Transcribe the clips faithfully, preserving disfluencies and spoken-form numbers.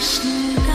Shubham Krishna.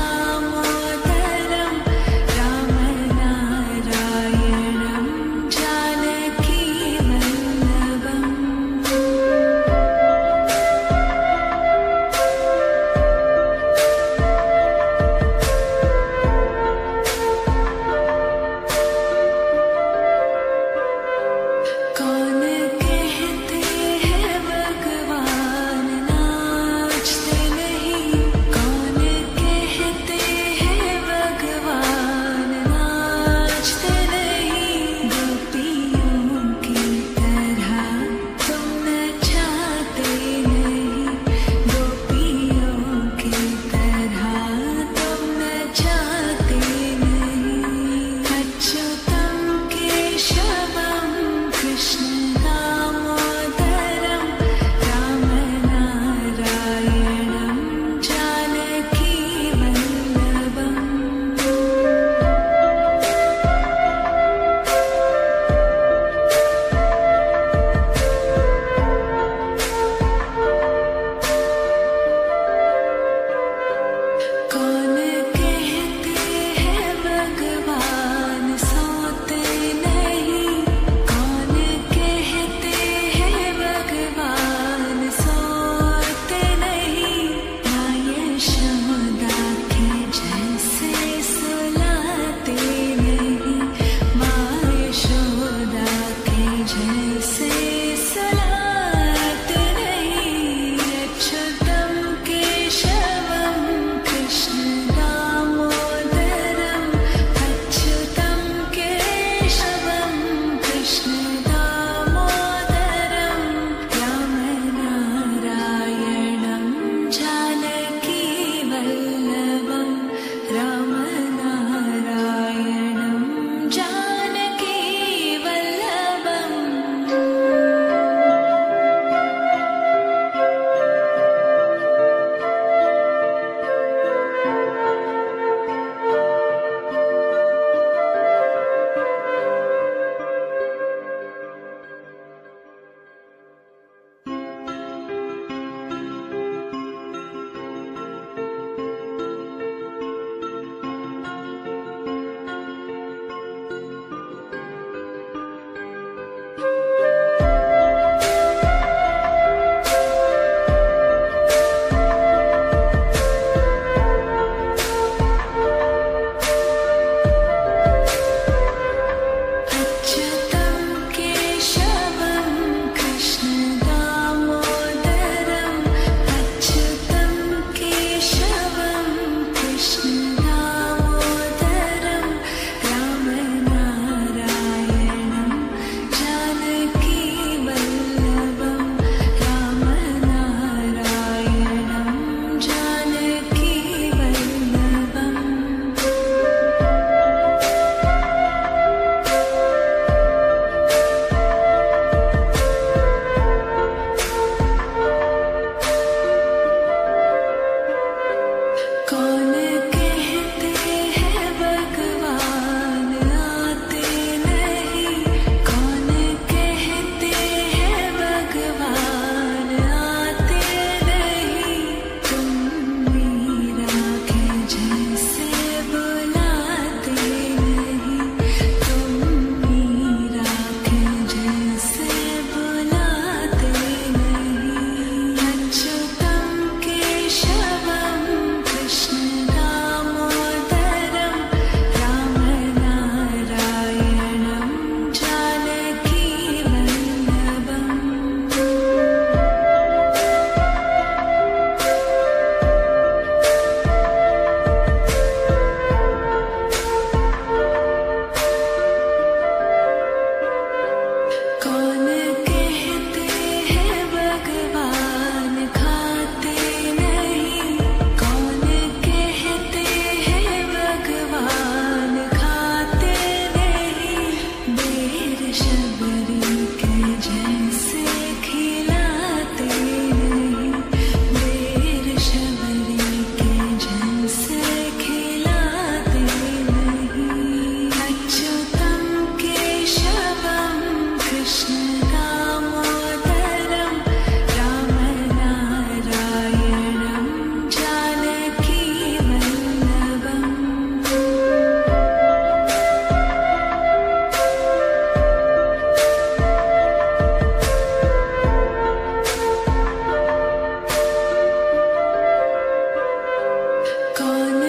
Shambham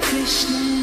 Krishna.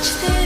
touch the